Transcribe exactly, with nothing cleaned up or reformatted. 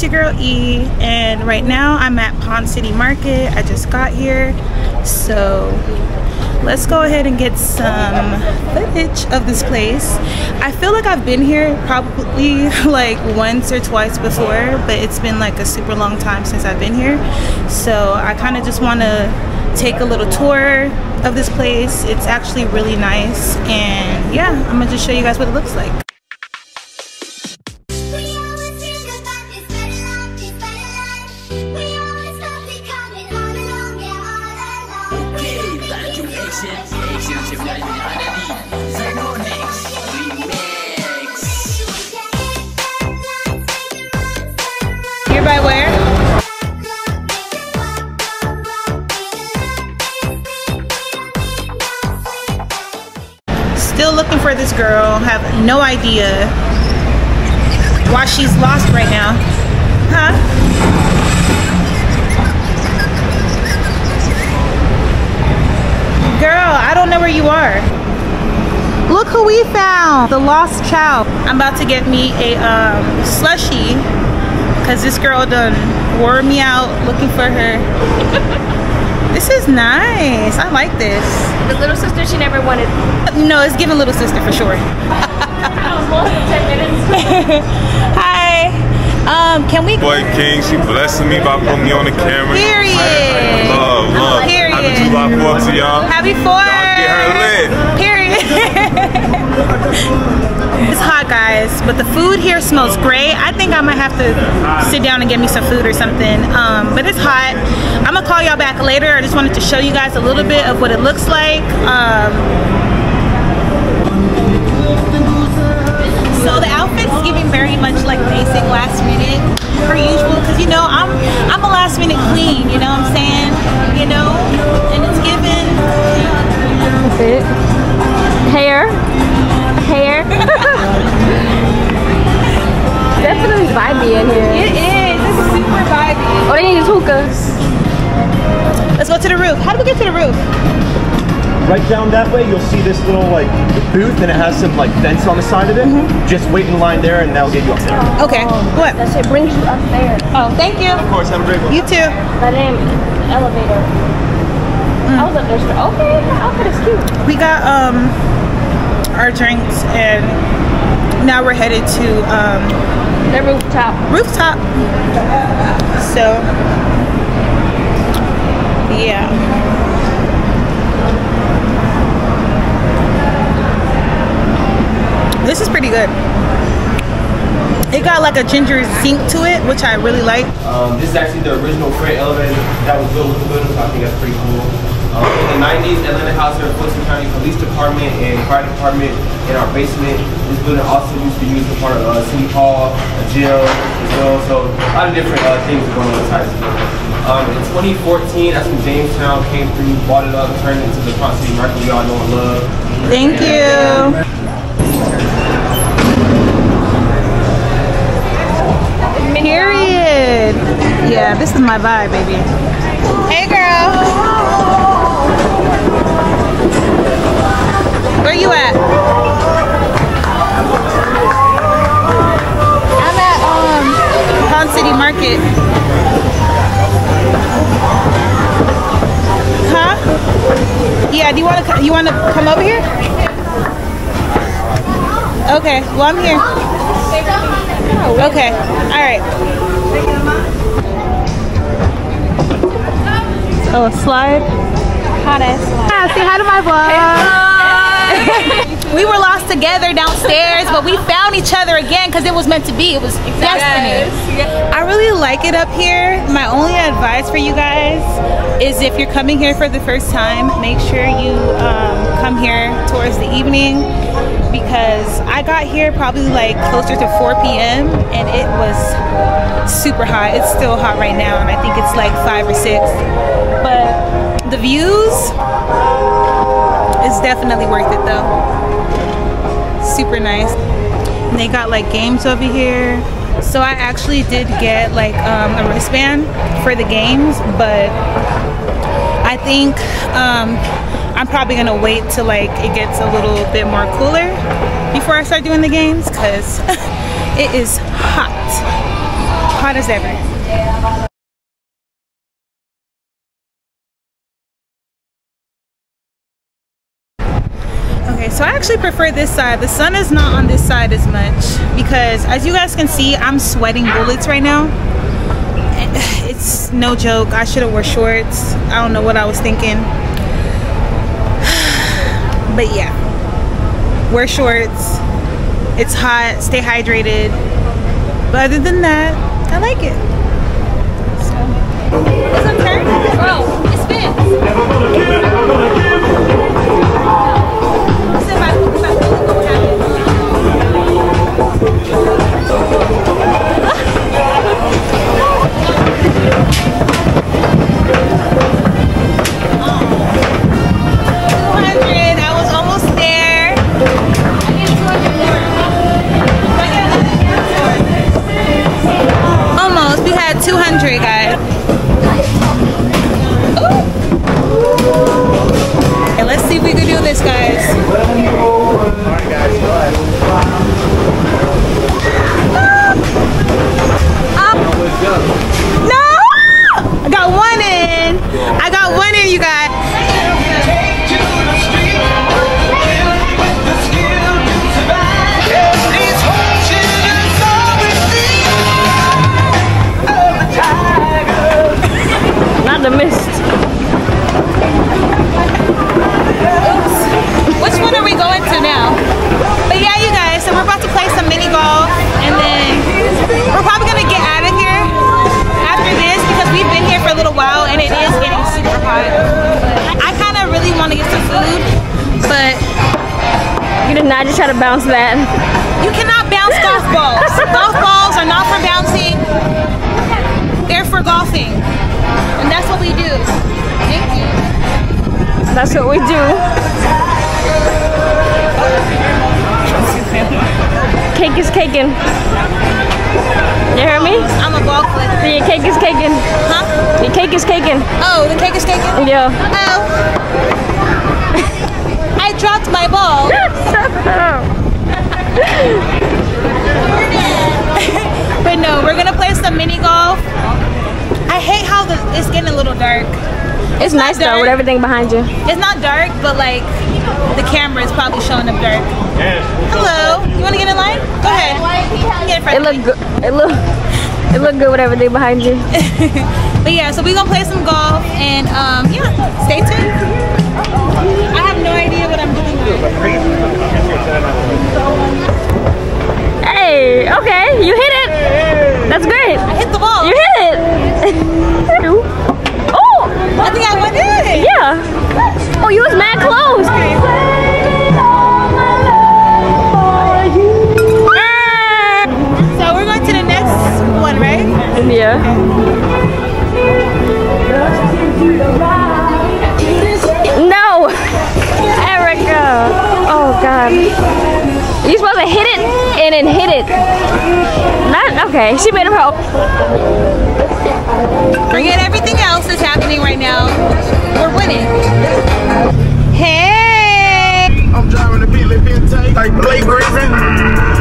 it's your girl E, and right now I'm at Ponce City Market. I just got here, so let's go ahead and get some footage of this place. I feel like I've been here probably like once or twice before, but it's been like a super long time since I've been here, so I kind of just want to take a little tour of this place. It's actually really nice, and yeah, I'm gonna just show you guys what it looks like. Here by where? Still looking for this girl, have no idea why she's lost right now. Huh? Girl, I don't know where you are. Look who we found, the lost child. I'm about to get me a um, slushie because this girl done wore me out looking for her. This is nice, I like this. The little sister she never wanted. No, it's giving little sister for sure. Hi, um, can we- Boy King, she blessing me by putting me on the camera. Period. I love, love. Period. July fourth to y'all. Happy fourth! Get her lit. Period. It's hot, guys, but the food here smells great. I think I might have to sit down and get me some food or something. Um, but it's hot. I'm gonna call y'all back later. I just wanted to show you guys a little bit of what it looks like. Um, so the outfit's giving very much like basic last minute per usual, because you know I'm I'm a last minute queen. You know what I'm saying? You know. It. Hair, hair. Definitely vibey in here. It is. This is super vibey. Oh, they need hookahs. Let's go to the roof. How do we get to the roof? Right down that way, you'll see this little like booth, and it has some like fence on the side of it. Mm-hmm. Just wait in line there, and that'll get you up there. Okay. Oh, what? That shit brings you up there. Oh, thank you. Of course, have a great one. You too. That name elevator. Mm. I was up there. Okay, that outfit is cute. We got um our drinks, and now we're headed to um the rooftop. Rooftop. So yeah. This is pretty good. It got like a ginger zinc to it, which I really like. Um, this is actually the original freight elevator that was built with the building, so I think that's pretty cool. Um, in the nineties, Atlanta housed the Ponce County Police Department and Fire Department in our basement. This building also used to be used as part of uh, City Hall, a jail, as well. So a lot of different uh, things are going on inside this building. Um, in twenty fourteen, that's when Jamestown came through, bought it up, turned it into the Ponce City Market we all know and love. Thank you. Period. Yeah, this is my vibe, baby. Hey, girl. Where you at? I'm at um Ponce City Market. Huh? Yeah. Do you want to you want to come over here? Okay. Well, I'm here. Okay. All right. Oh, a slide. Hot ass slide. Yeah. Say hi to my vlog. We were lost together downstairs, but we found each other again because it was meant to be. It was destiny. Yes. I really like it up here. My only advice for you guys is if you're coming here for the first time, make sure you um, come here towards the evening, because I got here probably like closer to four P M and it was super hot. It's still hot right now, and I think it's like five or six. But the views, it's definitely worth it though. Super nice. And they got like games over here. So I actually did get like um, a wristband for the games, but I think um, I'm probably gonna wait till like it gets a little bit more cooler before I start doing the games, because it is hot. one hundred seven. Okay, so I actually prefer this side. The sun is not on this side as much because, as you guys can see, I'm sweating bullets right now. It's no joke. I should have worn shorts. I don't know what I was thinking. But yeah, wear shorts. It's hot. Stay hydrated. But other than that, I like it. So, is it turn? Oh, it spins. two hundred. I was almost there. I need two hundred more. Almost, we had two hundred, guys. Ooh. And let's see if we can do this, guys. Alright, guys, go ahead. Up. No! I got one in. I got one in, you guys. The mist. Oops. Which one are we going to now? But yeah, you guys, so we're about to play some mini golf and then we're probably gonna get out of here after this because we've been here for a little while and it is getting super hot. I kind of really want to get some food, but you did not just try to bounce that. You cannot bounce golf balls. Golf balls are not for bouncing. They're for golfing. And that's what we do. Thank you. That's what we do. Cake is caking. You hear me? I'm a ball flipper. Your cake is caking. Huh? Your cake is caking. Oh, the cake is caking? Yeah. Oh. I dropped my ball. But no, we're gonna play some mini golf. I hate how the, it's getting a little dark. It's, it's nice dark, though, with everything behind you. It's not dark, but like the camera is probably showing up dark. Yes. Hello. You want to get in line? Go ahead. Get in front it of me. Look it look. It look good with everything behind you. But yeah, so we gonna play some golf and um yeah, stay tuned. I have no idea what I'm doing. Hey. Okay. You hit it. That's great. I hit the ball. You hit it. Oh! I think I went in! Yeah! Oh, you was mad close! So we're going to the next one, right? Yeah. No! Erica! Oh, God. You're supposed to hit it and then hit it. Not? Okay, she made him help. Forget everything else that's happening right now. We're winning. Hey! I'm driving a Bentley Bentayga like Blake Griffin.